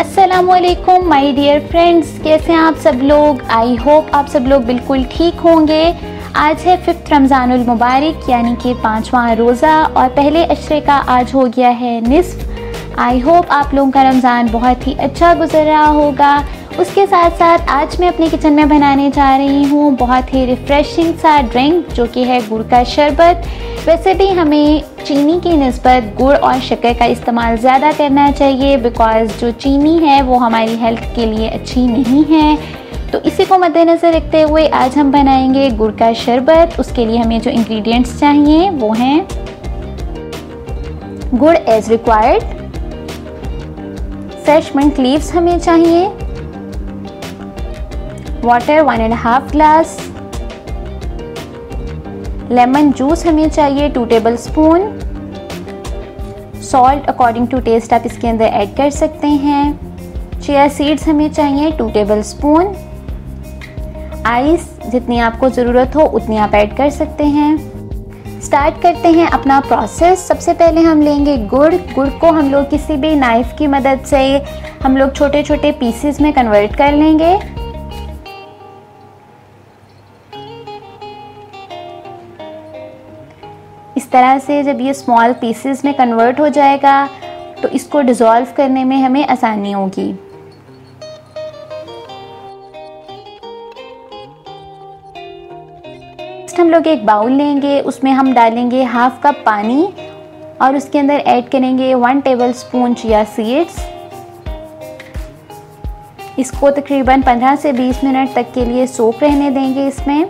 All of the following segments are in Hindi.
अस्सलामुअलैकुम माय डियर फ्रेंड्स, कैसे हैं आप सब लोग। आई होप आप सब लोग बिल्कुल ठीक होंगे। आज है 5 रमज़ानुल मुबारक यानी कि 5वां रोज़ा और पहले अशरे का आज हो गया है निसफ। आई होप आप लोगों का रमज़ान बहुत ही अच्छा गुजर रहा होगा। उसके साथ साथ आज मैं अपने किचन में बनाने जा रही हूँ बहुत ही रिफ़्रेशिंग सा ड्रिंक जो कि है गुड़ का शरबत। वैसे भी हमें चीनी की निस्बत गुड़ और शक्कर का इस्तेमाल ज़्यादा करना चाहिए बिकॉज़ जो चीनी है वो हमारी हेल्थ के लिए अच्छी नहीं है। तो इसी को मद्देनज़र रखते हुए आज हम बनाएंगे गुड़ का शरबत। उसके लिए हमें जो इंग्रेडिएंट्स चाहिए वो हैं गुड़ as required, fresh mint leaves हमें चाहिए, वाटर 1.5 ग्लास, लेमन जूस हमें चाहिए 2 tablespoon, salt according to taste आप इसके अंदर ऐड कर सकते हैं, चिया सीड्स हमें चाहिए 2 टेबलस्पून, आइस जितनी आपको ज़रूरत हो उतनी आप ऐड कर सकते हैं। स्टार्ट करते हैं अपना प्रोसेस। सबसे पहले हम लेंगे गुड़। गुड़ को हम लोग किसी भी नाइफ़ की मदद से हम लोग छोटे छोटे पीसेस में कन्वर्ट कर लेंगे। इस तरह से जब ये स्मॉल पीसेस में कन्वर्ट हो जाएगा तो इसको डिज़ोल्व करने में हमें आसानी होगी। हम लोग एक बाउल लेंगे, उसमें हम डालेंगे 1/2 कप पानी और उसके अंदर ऐड करेंगे 1 टेबलस्पून चिया सीड्स। इसको तकरीबन 15 से 20 मिनट तक के लिए सोक रहने देंगे इसमें।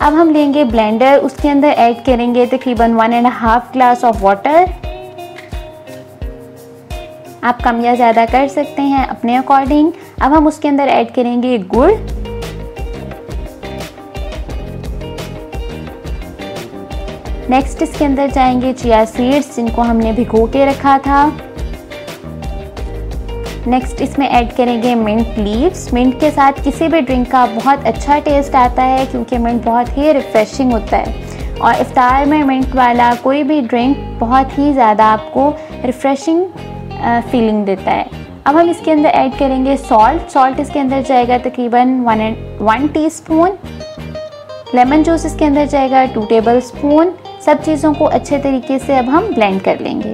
अब हम लेंगे ब्लेंडर, उसके अंदर ऐड करेंगे तकरीबन 1.5 ग्लास ऑफ वाटर। आप कम या ज़्यादा कर सकते हैं अपने अकॉर्डिंग। अब हम उसके अंदर ऐड करेंगे गुड़। नेक्स्ट इसके अंदर जाएंगे चिया सीड्स जिनको हमने भिगो के रखा था। नेक्स्ट इसमें ऐड करेंगे मिंट लीव्स। मिंट के साथ किसी भी ड्रिंक का बहुत अच्छा टेस्ट आता है क्योंकि मिंट बहुत ही रिफ़्रेशिंग होता है और इफ्तार में मिंट वाला कोई भी ड्रिंक बहुत ही ज़्यादा आपको रिफ़्रेशिंग फीलिंग देता है। अब हम इसके अंदर ऐड करेंगे सॉल्ट। सॉल्ट इसके अंदर जाएगा तकरीबन 1 टीस्पून। लेमन जूस इसके अंदर जाएगा 2 टेबलस्पून। सब चीज़ों को अच्छे तरीके से अब हम ब्लेंड कर लेंगे।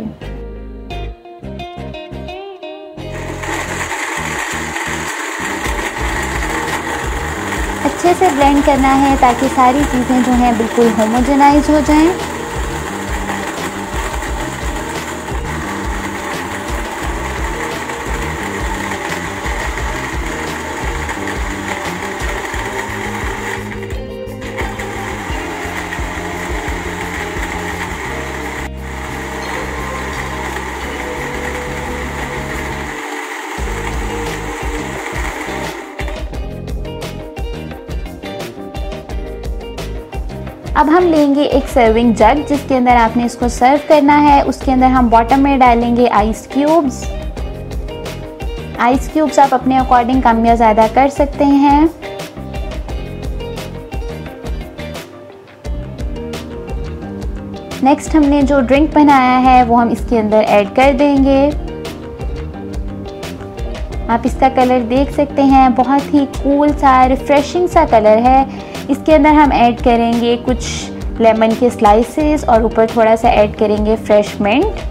अच्छे से ब्लेंड करना है ताकि सारी चीज़ें जो हैं बिल्कुल होमोजेनाइज हो जाएं। अब हम लेंगे एक सर्विंग जग जिसके अंदर आपने इसको सर्व करना है। उसके अंदर हम बॉटम में डालेंगे आइस क्यूब्स। आइस क्यूब्स आप अपने अकॉर्डिंग कम या ज़्यादा कर सकते हैं। नेक्स्ट हमने जो ड्रिंक बनाया है वो हम इसके अंदर ऐड कर देंगे। आप इसका कलर देख सकते हैं, बहुत ही कूल सा रिफ़्रेशिंग सा कलर है। इसके अंदर हम ऐड करेंगे कुछ लेमन के स्लाइसेस और ऊपर थोड़ा सा ऐड करेंगे फ्रेश मिंट।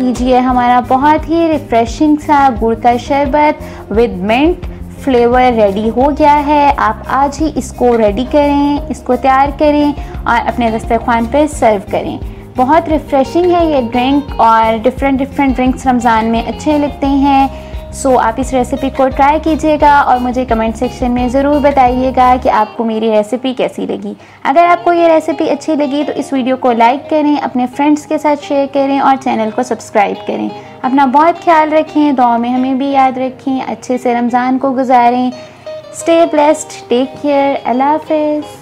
लीजिए, हमारा बहुत ही रिफ़्रेशिंग सा गुड़ का शरबत विद मिंट फ्लेवर रेडी हो गया है। आप आज ही इसको रेडी करें, इसको तैयार करें और अपने दस्तरखान पर सर्व करें। बहुत रिफ़्रेशिंग है ये ड्रिंक और डिफरेंट ड्रिंक्स रमज़ान में अच्छे लगते हैं। सो आप इस रेसिपी को ट्राई कीजिएगा और मुझे कमेंट सेक्शन में ज़रूर बताइएगा कि आपको मेरी रेसिपी कैसी लगी। अगर आपको ये रेसिपी अच्छी लगी तो इस वीडियो को लाइक करें, अपने फ्रेंड्स के साथ शेयर करें और चैनल को सब्सक्राइब करें। अपना बहुत ख्याल रखें, दुआ में हमें भी याद रखें, अच्छे से रमज़ान को गुजारें। स्टे ब्लेस्ड, टेक केयर, अल्लाह हाफिज़।